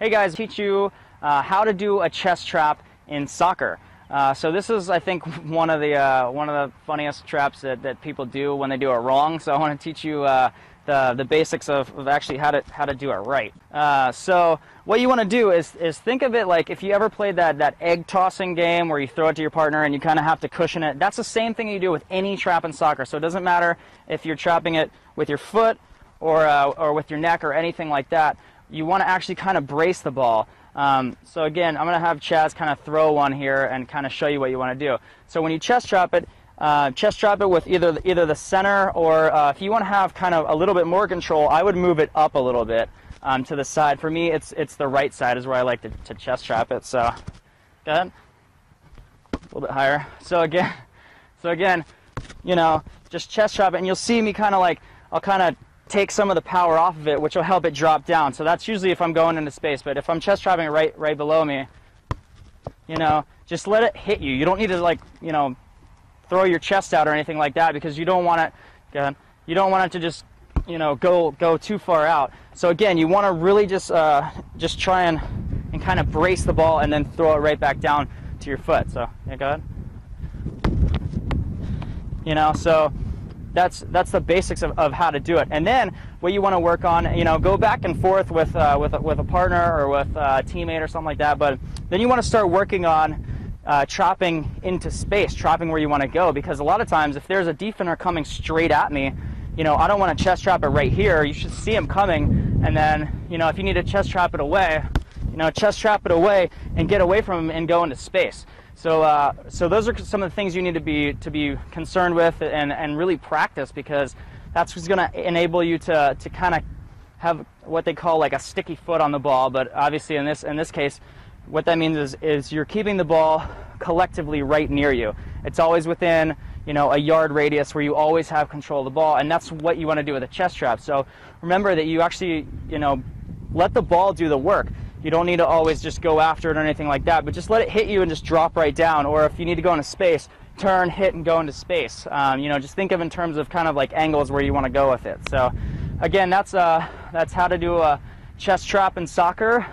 Hey guys, teach you how to do a chest trap in soccer. So this is, I think, one of the funniest traps that people do when they do it wrong. So I want to teach you the basics of actually how to do it right. So what you want to do is think of it like if you ever played that egg tossing game where you throw it to your partner and you kind of have to cushion it. That's the same thing you do with any trap in soccer. So it doesn't matter if you're trapping it with your foot or with your neck or anything like that. You want to actually kind of brace the ball. So again, I'm going to have Chaz kind of throw one here and kind of show you what you want to do. So when you chest trap it with either the center or if you want to have kind of a little bit more control, I would move it up a little bit to the side. For me, it's the right side is where I like to chest trap it. So go ahead, a little bit higher. So again, you know, just chest trap it, and you'll see me kind of like I'll kind of take some of the power off of it, which will help it drop down. So that's usually if I'm going into space, but if I'm chest trapping it right below me, you know, just let it hit you. You don't need to, like, you know, throw your chest out or anything like that, because you don't want it, you don't want it to just, you know, go too far out. So again, you want to really just try and kind of brace the ball and then throw it right back down to your foot. So yeah, go ahead. You know, so that's the basics of how to do it. And then what you want to work on, you know, go back and forth with a partner or with a teammate or something like that. But then you want to start working on trapping into space, trapping where you want to go. Because a lot of times, if there's a defender coming straight at me, you know, I don't want to chest trap it right here. You should see him coming, and then, you know, if you need to chest trap it away, you know, chest trap it away and get away from him and go into space. So, so those are some of the things you need to be concerned with and really practice, because that's what's going to enable you to kind of have what they call like a sticky foot on the ball. But obviously in this case, what that means is you're keeping the ball collectively right near you. It's always within, you know, a yard radius where you always have control of the ball, and that's what you want to do with a chest trap. So remember that you actually, you know, let the ball do the work. You don't need to always just go after it or anything like that, but just let it hit you and just drop right down. Or if you need to go into space, turn, hit, and go into space. You know, just think of in terms of kind of like angles where you want to go with it. So, again, that's how to do a chest trap in soccer.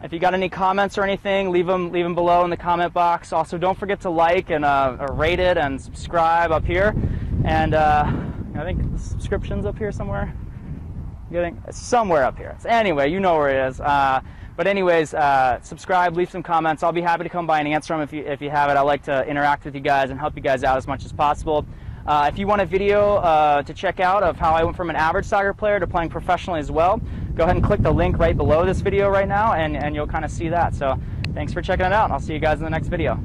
If you got any comments or anything, leave them below in the comment box. Also, don't forget to like and rate it and subscribe up here. And I think the subscription's up here somewhere. It's somewhere up here. So anyway, you know where it is. But anyways, subscribe, leave some comments. I'll be happy to come by and answer them if you have it. I like to interact with you guys and help you guys out as much as possible. If you want a video to check out of how I went from an average soccer player to playing professionally as well, go ahead and click the link right below this video right now, and you'll kind of see that. So thanks for checking it out. I'll see you guys in the next video.